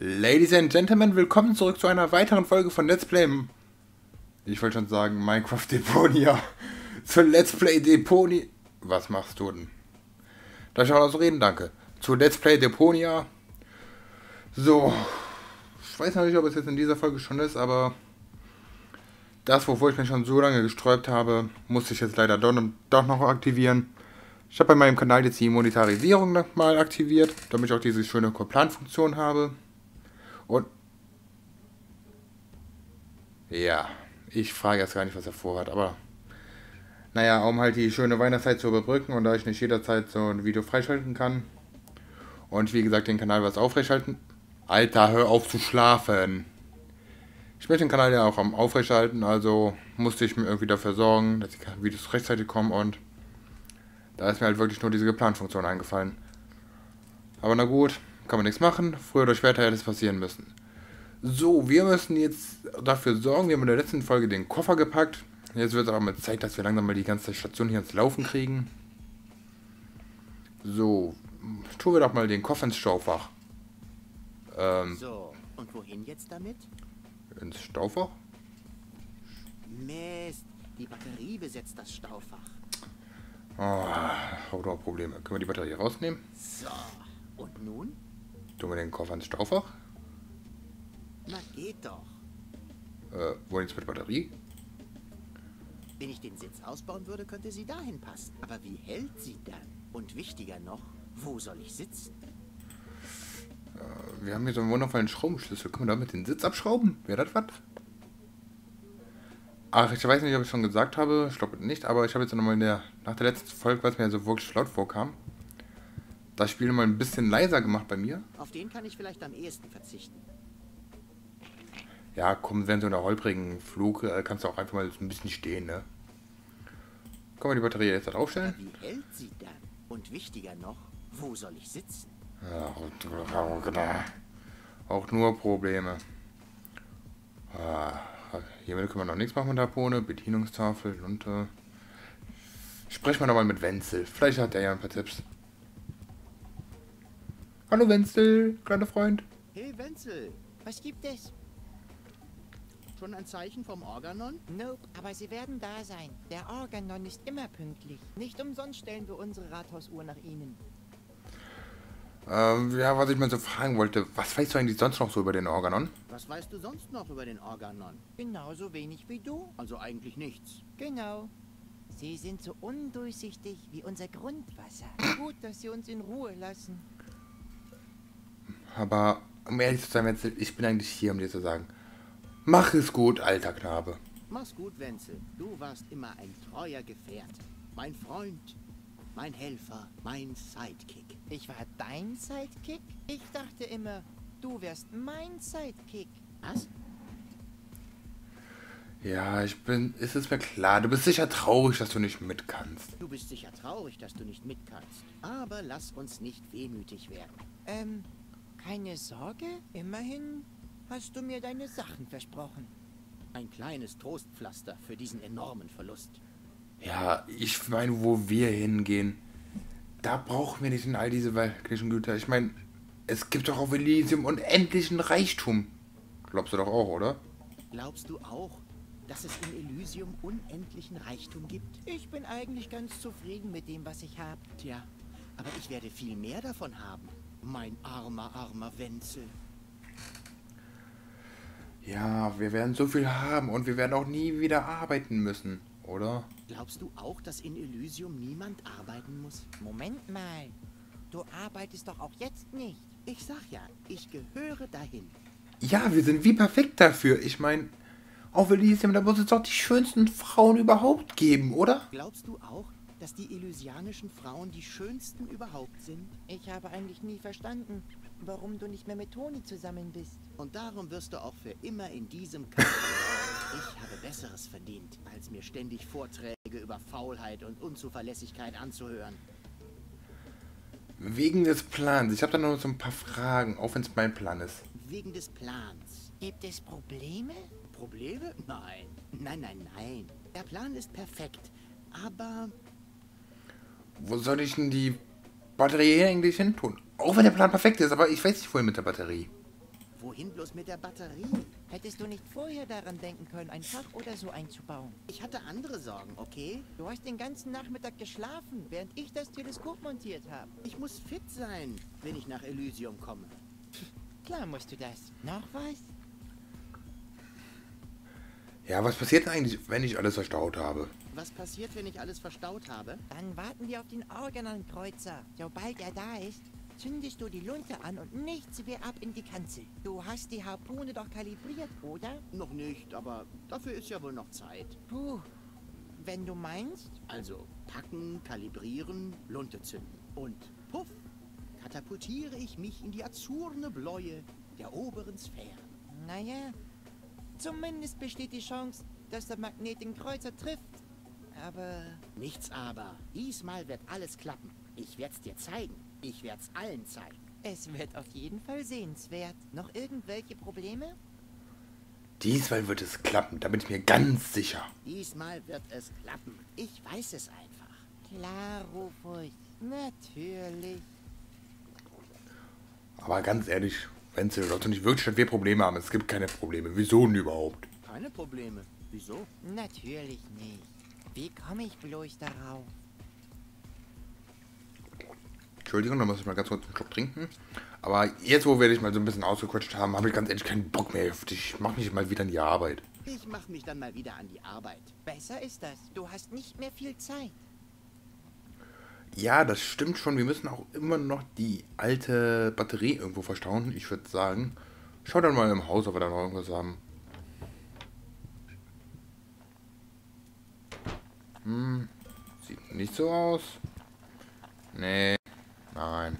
Ladies and Gentlemen, willkommen zurück zu einer weiteren Folge von Let's Play... Ich wollte schon sagen, Minecraft Deponia. Zu Let's Play Deponia... Was machst du denn? Darf ich auch noch so reden? Danke. Zu Let's Play Deponia. So. Ich weiß noch nicht, ob es jetzt in dieser Folge schon ist, aber... Das, wovor ich mich schon so lange gesträubt habe, musste ich jetzt leider doch noch aktivieren. Ich habe bei meinem Kanal jetzt die Monetarisierung nochmal aktiviert, damit ich auch diese schöne Koplan-Funktion habe. Und ja, ich frage jetzt gar nicht, was er vorhat, aber naja, um halt die schöne Weihnachtszeit zu überbrücken und da ich nicht jederzeit so ein Video freischalten kann und wie gesagt den Kanal was aufrechthalten. Alter, hör auf zu schlafen! Ich möchte den Kanal ja auch am Aufrechterhalten, also musste ich mir irgendwie dafür sorgen, dass die Videos rechtzeitig kommen und da ist mir halt wirklich nur diese Geplant-Funktion eingefallen. Aber na gut. Kann man nichts machen, früher oder später hätte es passieren müssen. So, wir müssen jetzt dafür sorgen, wir haben in der letzten Folge den Koffer gepackt. Jetzt wird es aber mal Zeit, dass wir langsam mal die ganze Station hier ins Laufen kriegen. So, tun wir doch mal den Koffer ins Staufach. So, und wohin jetzt damit? Ins Staufach? Mist, die Batterie besetzt das Staufach. Oh, doch Probleme. Können wir die Batterie rausnehmen? So, und nun? Tun wir den Koffer ins Staufach? Na, geht doch. Wo jetzt mit Batterie? Wenn ich den Sitz ausbauen würde, könnte sie dahin passen. Aber wie hält sie dann? Und wichtiger noch, wo soll ich sitzen? Wir haben hier so einen wundervollen Schraubenschlüssel. Können wir damit den Sitz abschrauben? Wäre das was? Ach, ich weiß nicht, ob ich schon gesagt habe. Ich glaube nicht, aber ich habe jetzt nochmal nach der letzten Folge, was mir so wirklich laut vorkam, das Spiel mal ein bisschen leiser gemacht bei mir. Auf den kann ich vielleicht am ehesten verzichten. Ja, komm, während so einer holprigen Flug kannst du auch einfach mal so ein bisschen stehen, ne? Können wir die Batterie jetzt da draufstellen? Wie hält sie dann? Und wichtiger noch, wo soll ich sitzen? Ja, auch nur Probleme. Hiermit können wir noch nichts machen mit der Pone, Bedienungstafel und... Sprechen wir nochmal mit Wenzel. Vielleicht hat er ja ein paar Tipps. Hallo Wenzel, kleiner Freund. Hey Wenzel, was gibt es? Schon ein Zeichen vom Organon? Nope, aber sie werden da sein. Der Organon ist immer pünktlich. Nicht umsonst stellen wir unsere Rathausuhr nach ihnen. Ja, was ich mal so fragen wollte, was weißt du eigentlich sonst noch so über den Organon? Was weißt du sonst noch über den Organon? Genauso wenig wie du. Also eigentlich nichts. Genau. Sie sind so undurchsichtig wie unser Grundwasser. Gut, dass sie uns in Ruhe lassen. Aber, um ehrlich zu sein, Wenzel, ich bin eigentlich hier, um dir zu sagen, mach es gut, alter Knabe. Mach's gut, Wenzel. Du warst immer ein treuer Gefährte. Mein Freund, mein Helfer, mein Sidekick. Ich war dein Sidekick? Ich dachte immer, du wärst mein Sidekick. Was? Ja, es ist mir klar, du bist sicher traurig, dass du nicht mit kannst. Du bist sicher traurig, dass du nicht mit kannst. Aber lass uns nicht wehmütig werden. Keine Sorge. Immerhin hast du mir deine Sachen versprochen. Ein kleines Trostpflaster für diesen enormen Verlust. Ja, ich meine, wo wir hingehen, da brauchen wir nicht in all diese weltlichen Güter. Ich meine, es gibt doch auf Elysium unendlichen Reichtum. Glaubst du doch auch, oder? Glaubst du auch, dass es in Elysium unendlichen Reichtum gibt? Ich bin eigentlich ganz zufrieden mit dem, was ich habe. Tja, aber ich werde viel mehr davon haben. Mein armer, armer Wenzel. Ja, wir werden so viel haben und wir werden auch nie wieder arbeiten müssen, oder? Glaubst du auch, dass in Elysium niemand arbeiten muss? Moment mal, du arbeitest doch auch jetzt nicht. Ich sag ja, ich gehöre dahin. Ja, wir sind wie perfekt dafür. Ich meine... Auf Elysium, da muss es doch die schönsten Frauen überhaupt geben, oder? Glaubst du auch, dass die elysianischen Frauen die schönsten überhaupt sind? Ich habe eigentlich nie verstanden, warum du nicht mehr mit Toni zusammen bist. Und darum wirst du auch für immer in diesem Kampf. Ich habe Besseres verdient, als mir ständig Vorträge über Faulheit und Unzuverlässigkeit anzuhören. Wegen des Plans. Ich habe da nur so ein paar Fragen, auch wenn es mein Plan ist. Wegen des Plans. Gibt es Probleme? Probleme? Nein. Nein, nein, nein. Der Plan ist perfekt. Aber... Wo soll ich denn die Batterie eigentlich hin tun? Auch wenn der Plan perfekt ist, aber ich weiß nicht, wohin mit der Batterie. Wohin bloß mit der Batterie? Hättest du nicht vorher daran denken können, ein Fach oder so einzubauen? Ich hatte andere Sorgen, okay? Du hast den ganzen Nachmittag geschlafen, während ich das Teleskop montiert habe. Ich muss fit sein, wenn ich nach Elysium komme. Klar musst du das. Noch was? Ja, was passiert denn eigentlich, wenn ich alles verstaut habe? Was passiert, wenn ich alles verstaut habe? Dann warten wir auf den Organonkreuzer. Sobald er da ist, zündest du die Lunte an und nichts wie ab in die Kanzel. Du hast die Harpune doch kalibriert, oder? Noch nicht, aber dafür ist ja wohl noch Zeit. Puh, wenn du meinst. Also packen, kalibrieren, Lunte zünden. Und puff, katapultiere ich mich in die azurne Bläue der oberen Sphäre. Naja, zumindest besteht die Chance, dass der Magnet den Kreuzer trifft. Aber... Nichts aber. Diesmal wird alles klappen. Ich werd's dir zeigen. Ich werd's allen zeigen. Es wird auf jeden Fall sehenswert. Noch irgendwelche Probleme? Diesmal wird es klappen. Da bin ich mir ganz sicher. Diesmal wird es klappen. Ich weiß es einfach. Klar, Rufus. Natürlich. Aber ganz ehrlich... Wenzel, doch nicht wirklich, dass wir Probleme haben. Es gibt keine Probleme. Wieso denn überhaupt? Keine Probleme? Wieso? Natürlich nicht. Wie komme ich bloß darauf? Entschuldigung, da muss ich mal ganz kurz einen Schluck trinken. Aber jetzt, wo wir dich mal so ein bisschen ausgequatscht haben, habe ich ganz ehrlich keinen Bock mehr auf dich. Ich mache mich mal wieder an die Arbeit. Ich mache mich dann mal wieder an die Arbeit. Besser ist das. Du hast nicht mehr viel Zeit. Ja, das stimmt schon. Wir müssen auch immer noch die alte Batterie irgendwo verstauen. Ich würde sagen, schau dann mal im Haus, ob wir da noch irgendwas haben. Hm, sieht nicht so aus. Nee, nein.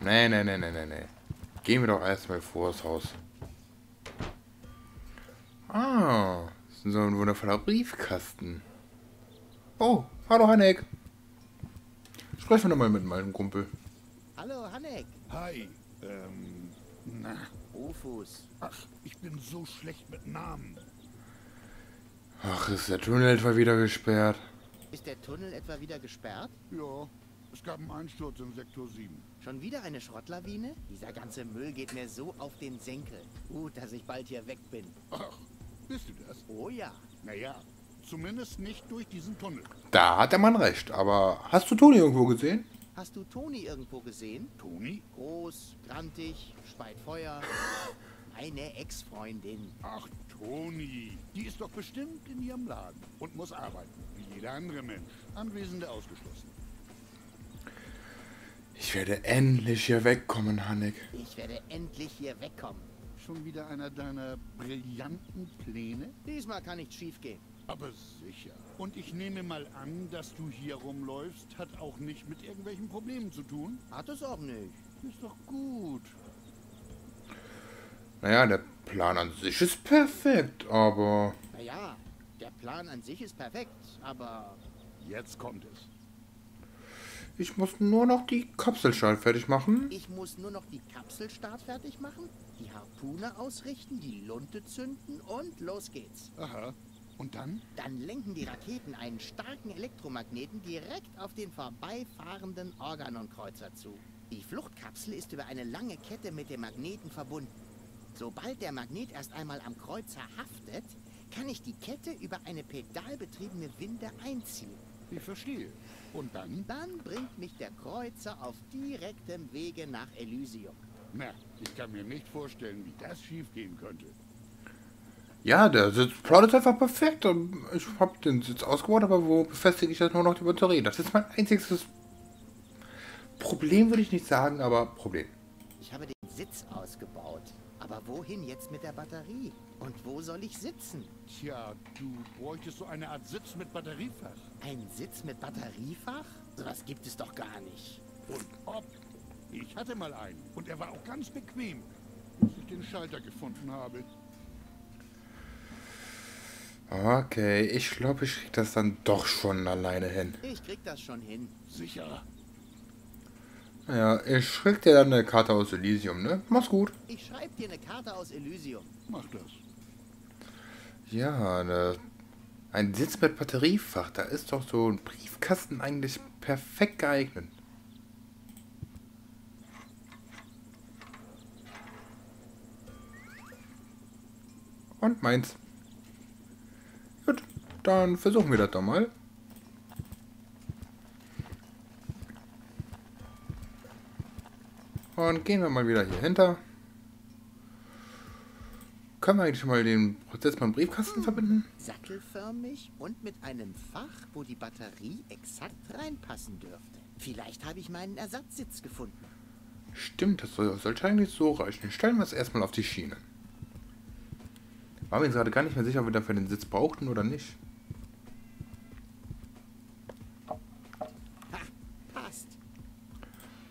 Nee, nee, nee, nee, nee, nee. Gehen wir doch erstmal vor das Haus. Ah, das ist so ein wundervoller Briefkasten. Oh, hallo Hanek. Sprechen wir nochmal mit meinem Kumpel. Hallo, Hanek. Hi. Na. Rufus. Ach, ich bin so schlecht mit Namen. Ach, ist der Tunnel etwa wieder gesperrt? Ist der Tunnel etwa wieder gesperrt? Ja, es gab einen Einsturz im Sektor 7. Schon wieder eine Schrottlawine? Dieser ganze Müll geht mir so auf den Senkel. Gut, dass ich bald hier weg bin. Ach, bist du das? Oh ja. Naja. Zumindest nicht durch diesen Tunnel. Da hat der Mann recht, aber hast du Toni irgendwo gesehen? Hast du Toni irgendwo gesehen? Toni? Groß, grantig, speit Feuer. Meine Ex-Freundin. Ach, Toni. Die ist doch bestimmt in ihrem Laden und muss arbeiten, wie jeder andere Mensch. Anwesende ausgeschlossen. Ich werde endlich hier wegkommen, Hanek. Ich werde endlich hier wegkommen. Schon wieder einer deiner brillanten Pläne? Diesmal kann nichts schief gehen. Aber sicher. Und ich nehme mal an, dass du hier rumläufst, hat auch nicht mit irgendwelchen Problemen zu tun. Hat es auch nicht. Ist doch gut. Naja, der Plan an sich ist perfekt, aber... Naja, der Plan an sich ist perfekt, aber... Jetzt kommt es. Ich muss nur noch die Kapselstahl fertig machen. Ich muss nur noch die Kapselstahl fertig machen, die Harpune ausrichten, die Lunte zünden und los geht's. Aha. Und dann? Dann lenken die Raketen einen starken Elektromagneten direkt auf den vorbeifahrenden Organonkreuzer zu. Die Fluchtkapsel ist über eine lange Kette mit dem Magneten verbunden. Sobald der Magnet erst einmal am Kreuzer haftet, kann ich die Kette über eine pedalbetriebene Winde einziehen. Ich verstehe. Und dann? Dann bringt mich der Kreuzer auf direktem Wege nach Elysium. Na, ich kann mir nicht vorstellen, wie das schiefgehen könnte. Ja, der Sitz-Plot ist einfach perfekt. Ich habe den Sitz ausgebaut, aber wo befestige ich jetzt nur noch die Batterie? Das ist mein einziges Problem, würde ich nicht sagen, aber Problem. Ich habe den Sitz ausgebaut, aber wohin jetzt mit der Batterie? Und wo soll ich sitzen? Tja, du bräuchtest so eine Art Sitz mit Batteriefach. Ein Sitz mit Batteriefach? Sowas gibt es doch gar nicht. Und ob? Ich hatte mal einen und er war auch ganz bequem, bis ich den Schalter gefunden habe. Okay, ich glaube, ich krieg das dann doch schon alleine hin. Ich krieg das schon hin. Sicher. Naja, ich schreib dir dann eine Karte aus Elysium, ne? Mach's gut. Ich schreib dir eine Karte aus Elysium. Mach das. Ja, ein Sitz mit Batteriefach. Da ist doch so ein Briefkasten eigentlich perfekt geeignet. Und meins. Gut, dann versuchen wir das doch mal. Und gehen wir mal wieder hier hinter. Können wir eigentlich schon mal den Prozess beim Briefkasten verbinden? Sattelförmig und mit einem Fach, wo die Batterie exakt reinpassen dürfte. Vielleicht habe ich meinen Ersatzsitz gefunden. Stimmt, das sollte eigentlich so reichen. Stellen wir es erstmal auf die Schiene. War mir jetzt gerade gar nicht mehr sicher, ob wir dafür den Sitz brauchten oder nicht.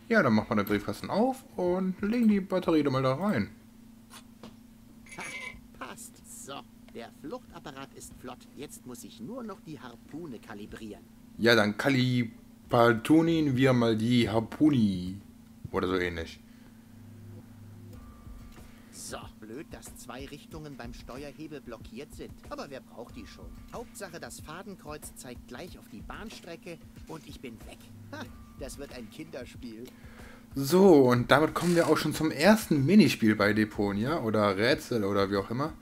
Ja, dann machen wir den Briefkasten auf und legen die Batterie doch mal da rein. Passt. So, der Fluchtapparat ist flott. Jetzt muss ich nur noch die Harpune kalibrieren. Ja, dann kalipartunieren wir mal die Harpuni. Oder so ähnlich. So, blöd, dass zwei Richtungen beim Steuerhebel blockiert sind. Aber wer braucht die schon? Hauptsache, das Fadenkreuz zeigt gleich auf die Bahnstrecke und ich bin weg. Ha. Das wird ein Kinderspiel. So, und damit kommen wir auch schon zum ersten Minispiel bei Deponia oder Rätsel oder wie auch immer.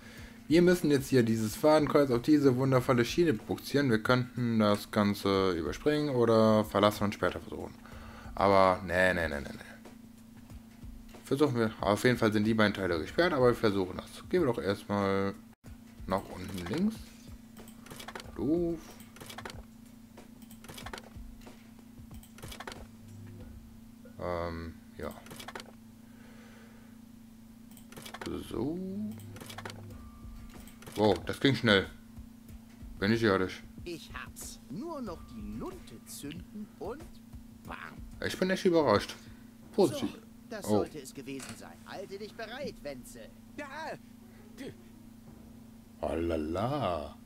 Wir müssen jetzt hier dieses Fadenkreuz auf diese wundervolle Schiene buxieren. Wir könnten das Ganze überspringen oder verlassen und später versuchen. Aber nee. Versuchen wir. Auf jeden Fall sind die beiden Teile gesperrt, aber wir versuchen das. Gehen wir doch erstmal nach unten links. Doof. Ja. So. Wow, das ging schnell. Bin ich ehrlich. Ich hab's. Nur noch die Lunte zünden und bam. Ich bin echt überrascht. Positiv. So, das sollte es gewesen sein. Halte dich bereit, Wenzel. Ja. Alala.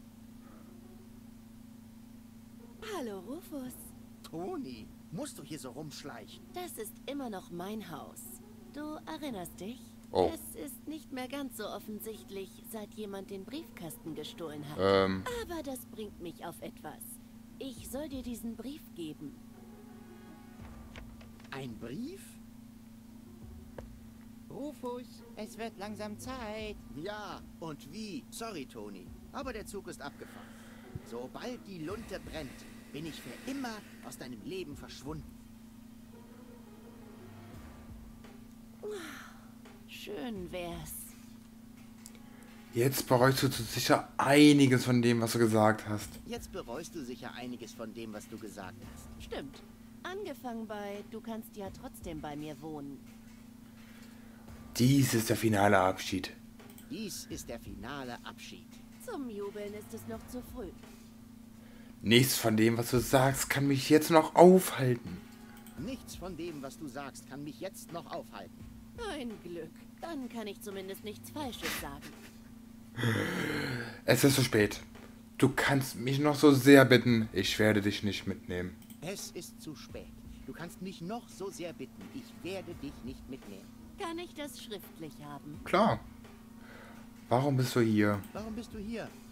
Hallo, Rufus. Toni. Musst du hier so rumschleichen? Das ist immer noch mein Haus. Du erinnerst dich? Oh. Es ist nicht mehr ganz so offensichtlich, seit jemand den Briefkasten gestohlen hat. Aber das bringt mich auf etwas. Ich soll dir diesen Brief geben. Ein Brief? Rufus, es wird langsam Zeit. Ja, und wie? Sorry, Toni, aber der Zug ist abgefahren. Sobald die Lunte brennt, bin ich für immer aus deinem Leben verschwunden. Schön wär's. Jetzt bereust du sicher einiges von dem, was du gesagt hast. Stimmt. Angefangen bei, du kannst ja trotzdem bei mir wohnen. Dies ist der finale Abschied. Zum Jubeln ist es noch zu früh. Nichts von dem, was du sagst, kann mich jetzt noch aufhalten. Ein Glück. Dann kann ich zumindest nichts Falsches sagen. Es ist zu spät. Du kannst mich noch so sehr bitten. Ich werde dich nicht mitnehmen. Kann ich das schriftlich haben? Klar. Warum bist du hier?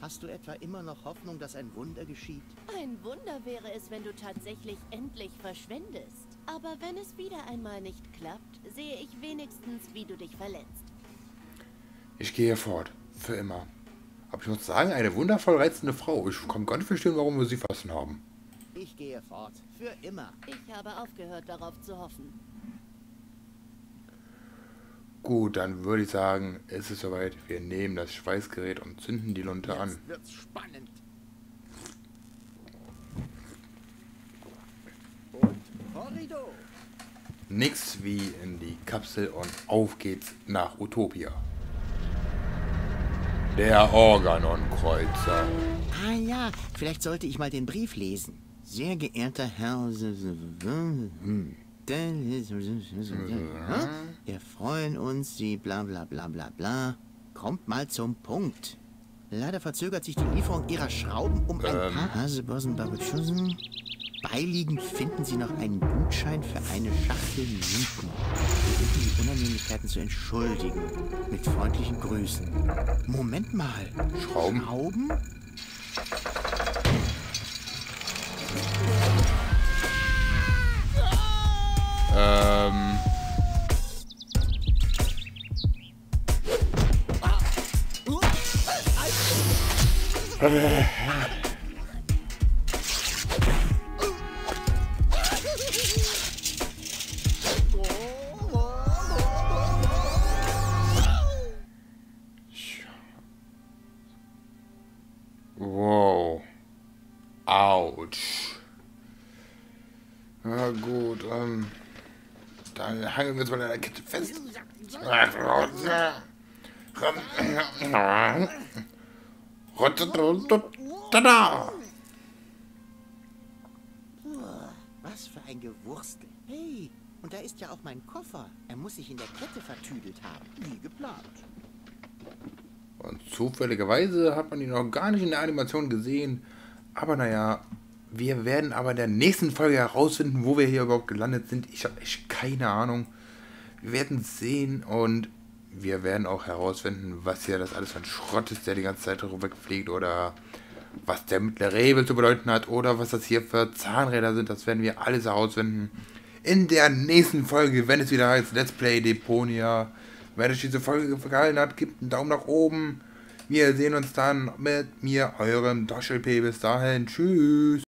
Hast du etwa immer noch Hoffnung, dass ein Wunder geschieht? Ein Wunder wäre es, wenn du tatsächlich endlich verschwindest. Aber wenn es wieder einmal nicht klappt, sehe ich wenigstens, wie du dich verletzt. Ich gehe fort. Für immer. Aber ich muss sagen, eine wundervoll reizende Frau. Ich kann gar nicht verstehen, warum wir sie fassen haben. Ich gehe fort. Für immer. Ich habe aufgehört, darauf zu hoffen. Gut, dann würde ich sagen, es ist soweit. Wir nehmen das Schweißgerät und zünden die Lunte an. Jetzt wird's spannend. Und Korridor. Nix wie in die Kapsel und auf geht's nach Utopia. Der Organonkreuzer. Ah ja, vielleicht sollte ich mal den Brief lesen. Sehr geehrter Herr... Wir freuen uns, Sie bla bla bla bla bla. Kommt mal zum Punkt. Leider verzögert sich die Lieferung Ihrer Schrauben um ein paar Hasebossenbabelschussen. Beiliegend finden Sie noch einen Gutschein für eine Schachtel Mieten. Wir bitten, die Unannehmlichkeiten zu entschuldigen. Mit freundlichen Grüßen. Moment mal. Schrauben? Wow. Autsch. Na gut, dann hangeln wir uns mal an der Kette fest. Was für ein Gewurstel. Hey, und da ist ja auch mein Koffer. Er muss sich in der Kette vertüdelt haben. Wie geplant. Und zufälligerweise hat man ihn noch gar nicht in der Animation gesehen. Aber naja, wir werden aber in der nächsten Folge herausfinden, wo wir hier überhaupt gelandet sind. Ich habe echt keine Ahnung. Wir werden es sehen und wir werden auch herausfinden, was hier das alles für ein Schrott ist, der die ganze Zeit rumwegfliegt. Oder was der mittlere Rebel zu bedeuten hat. Oder was das hier für Zahnräder sind. Das werden wir alles herausfinden. In der nächsten Folge, wenn es wieder heißt Let's Play Deponia. Wenn euch diese Folge gefallen hat, gebt einen Daumen nach oben. Wir sehen uns dann mit mir, eurem DoschLP. Bis dahin. Tschüss.